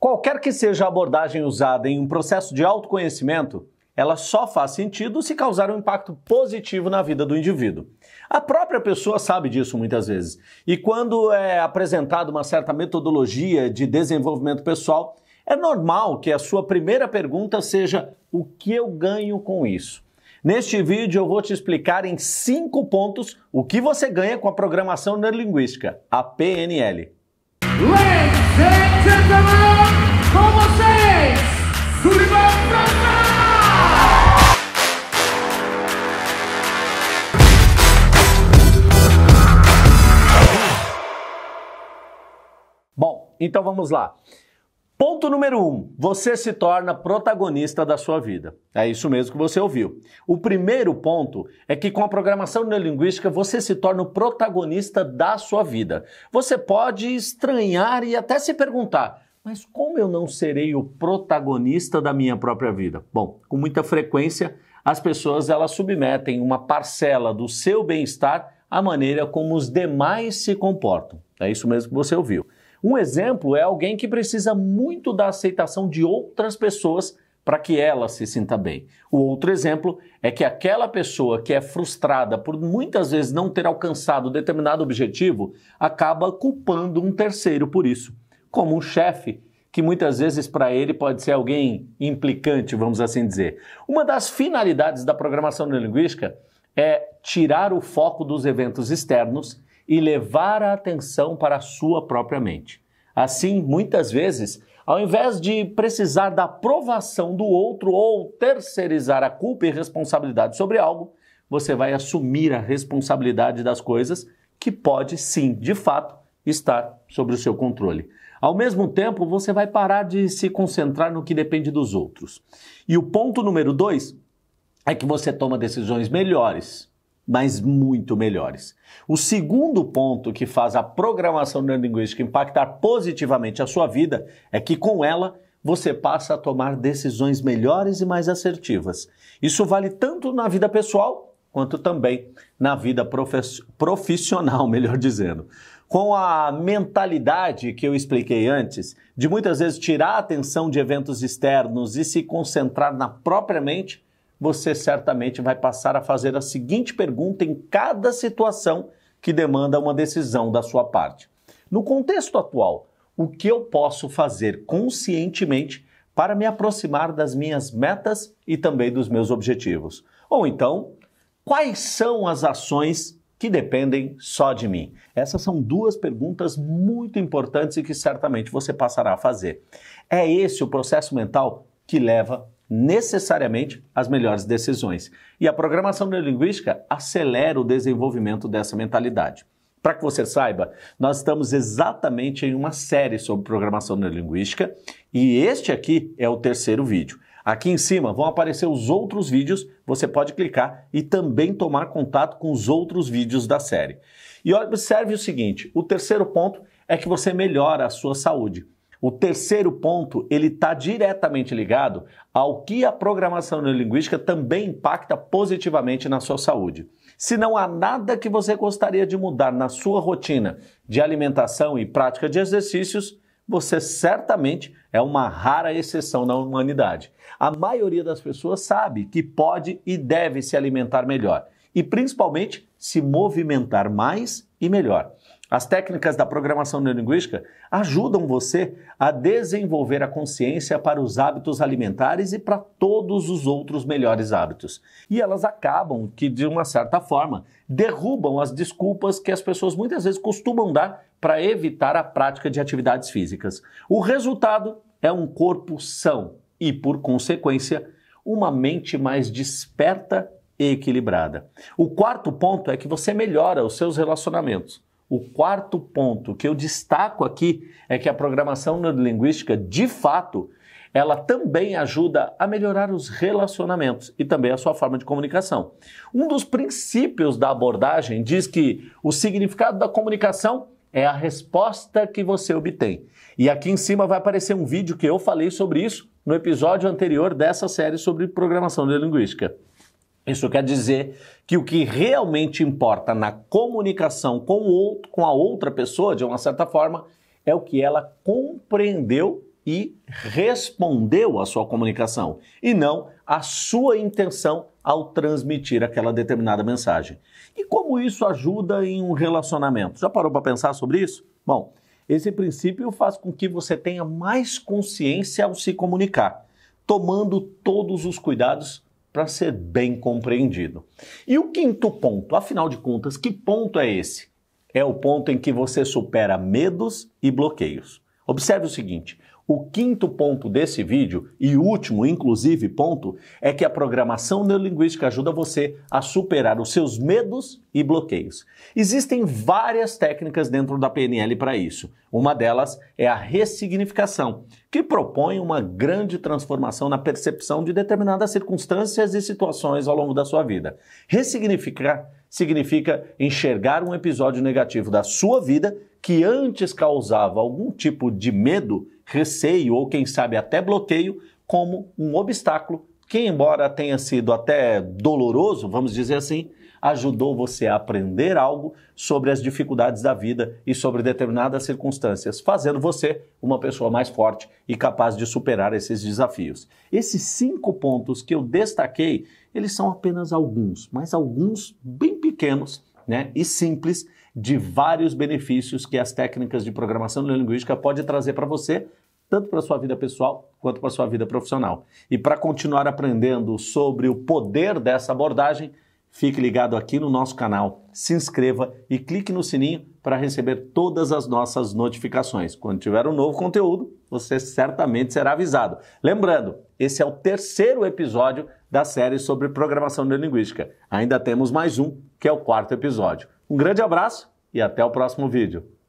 Qualquer que seja a abordagem usada em um processo de autoconhecimento, ela só faz sentido se causar um impacto positivo na vida do indivíduo. A própria pessoa sabe disso muitas vezes. E quando é apresentada uma certa metodologia de desenvolvimento pessoal, é normal que a sua primeira pergunta seja: o que eu ganho com isso? Neste vídeo eu vou te explicar em 5 pontos o que você ganha com a Programação Neurolinguística, a PNL. Ladies and gentlemen, com vocês, Sulivan França! Bom, então vamos lá. Ponto número 1. Você se torna protagonista da sua vida. É isso mesmo que você ouviu. O primeiro ponto é que com a Programação Neurolinguística você se torna o protagonista da sua vida. Você pode estranhar e até se perguntar: mas como eu não serei o protagonista da minha própria vida? Bom, com muita frequência as pessoas elas submetem uma parcela do seu bem-estar à maneira como os demais se comportam. É isso mesmo que você ouviu. Um exemplo é alguém que precisa muito da aceitação de outras pessoas para que ela se sinta bem. O outro exemplo é que aquela pessoa que é frustrada por muitas vezes não ter alcançado determinado objetivo, acaba culpando um terceiro por isso, como um chefe, que muitas vezes para ele pode ser alguém implicante, vamos assim dizer. Uma das finalidades da Programação Neurolinguística é tirar o foco dos eventos externos e levar a atenção para a sua própria mente. Assim, muitas vezes, ao invés de precisar da aprovação do outro ou terceirizar a culpa e responsabilidade sobre algo, você vai assumir a responsabilidade das coisas que pode sim, de fato, estar sobre o seu controle. Ao mesmo tempo, você vai parar de se concentrar no que depende dos outros. E o ponto número 2 é que você toma decisões melhores, mas muito melhores. O segundo ponto que faz a Programação Neurolinguística impactar positivamente a sua vida é que com ela você passa a tomar decisões melhores e mais assertivas. Isso vale tanto na vida pessoal quanto também na vida profissional, melhor dizendo. Com a mentalidade que eu expliquei antes, de muitas vezes tirar a atenção de eventos externos e se concentrar na própria mente, você certamente vai passar a fazer a seguinte pergunta em cada situação que demanda uma decisão da sua parte. No contexto atual, o que eu posso fazer conscientemente para me aproximar das minhas metas e também dos meus objetivos? Ou então, quais são as ações que dependem só de mim? Essas são 2 perguntas muito importantes e que certamente você passará a fazer. É esse o processo mental que leva necessariamente as melhores decisões. E a Programação Neurolinguística acelera o desenvolvimento dessa mentalidade. Para que você saiba, nós estamos exatamente em uma série sobre Programação Neurolinguística e este aqui é o 3º vídeo. Aqui em cima vão aparecer os outros vídeos, você pode clicar e também tomar contato com os outros vídeos da série. E observe o seguinte, o 3º ponto é que você melhora a sua saúde. O 3º ponto, ele está diretamente ligado ao que a Programação Neurolinguística também impacta positivamente na sua saúde. Se não há nada que você gostaria de mudar na sua rotina de alimentação e prática de exercícios, você certamente é uma rara exceção na humanidade. A maioria das pessoas sabe que pode e deve se alimentar melhor e principalmente se movimentar mais e melhor. As técnicas da Programação Neurolinguística ajudam você a desenvolver a consciência para os hábitos alimentares e para todos os outros melhores hábitos. E elas acabam que, de uma certa forma, derrubam as desculpas que as pessoas muitas vezes costumam dar para evitar a prática de atividades físicas. O resultado é um corpo são e, por consequência, uma mente mais desperta e equilibrada. O 4º ponto é que você melhora os seus relacionamentos. O 4º ponto que eu destaco aqui é que a Programação Neurolinguística, de fato, ela também ajuda a melhorar os relacionamentos e também a sua forma de comunicação. Um dos princípios da abordagem diz que o significado da comunicação é a resposta que você obtém. E aqui em cima vai aparecer um vídeo que eu falei sobre isso no episódio anterior dessa série sobre Programação Neurolinguística. Isso quer dizer que o que realmente importa na comunicação com a outra pessoa, de uma certa forma, é o que ela compreendeu e respondeu à sua comunicação, e não à sua intenção ao transmitir aquela determinada mensagem. E como isso ajuda em um relacionamento? Já parou para pensar sobre isso? Bom, esse princípio faz com que você tenha mais consciência ao se comunicar, tomando todos os cuidados para ser bem compreendido. E o quinto ponto, afinal de contas, que ponto é esse? É o ponto em que você supera medos e bloqueios. Observe o seguinte, o quinto ponto desse vídeo, e último, inclusive, ponto, é que a programação neurolinguística ajuda você a superar os seus medos e bloqueios. Existem várias técnicas dentro da PNL para isso. Uma delas é a ressignificação, que propõe uma grande transformação na percepção de determinadas circunstâncias e situações ao longo da sua vida. Ressignificar significa enxergar um episódio negativo da sua vida que antes causava algum tipo de medo, receio ou quem sabe até bloqueio como um obstáculo que, embora tenha sido até doloroso, vamos dizer assim, ajudou você a aprender algo sobre as dificuldades da vida e sobre determinadas circunstâncias, fazendo você uma pessoa mais forte e capaz de superar esses desafios. Esses 5 pontos que eu destaquei, eles são apenas alguns, mas alguns bem pequenos, né, e simples, de vários benefícios que as técnicas de programação neurolinguística podem trazer para você, tanto para a sua vida pessoal quanto para a sua vida profissional. E para continuar aprendendo sobre o poder dessa abordagem, fique ligado aqui no nosso canal, se inscreva e clique no sininho para receber todas as nossas notificações. Quando tiver um novo conteúdo, você certamente será avisado. Lembrando, esse é o 3º episódio da série sobre programação neurolinguística. Ainda temos mais um, que é o 4º episódio. Um grande abraço e até o próximo vídeo.